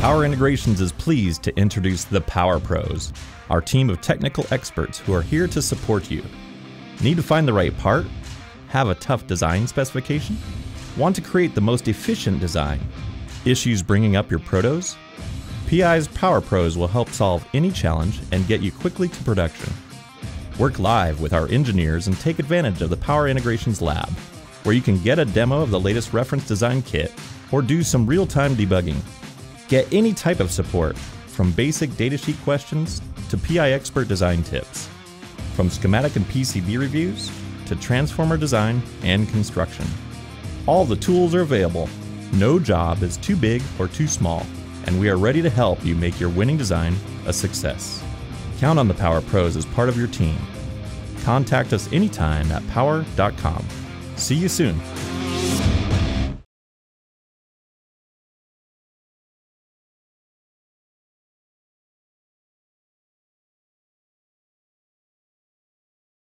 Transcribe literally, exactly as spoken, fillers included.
Power Integrations is pleased to introduce the PowerPros, our team of technical experts who are here to support you. Need to find the right part? Have a tough design specification? Want to create the most efficient design? Issues bringing up your protos? P I's PowerPros will help solve any challenge and get you quickly to production. Work live with our engineers and take advantage of the Power Integrations Lab, where you can get a demo of the latest reference design kit or do some real-time debugging. Get any type of support, from basic datasheet questions to P I expert design tips, from schematic and P C B reviews to transformer design and construction. All the tools are available. No job is too big or too small, and we are ready to help you make your winning design a success. Count on the PowerPros as part of your team. Contact us anytime at power dot com. See you soon.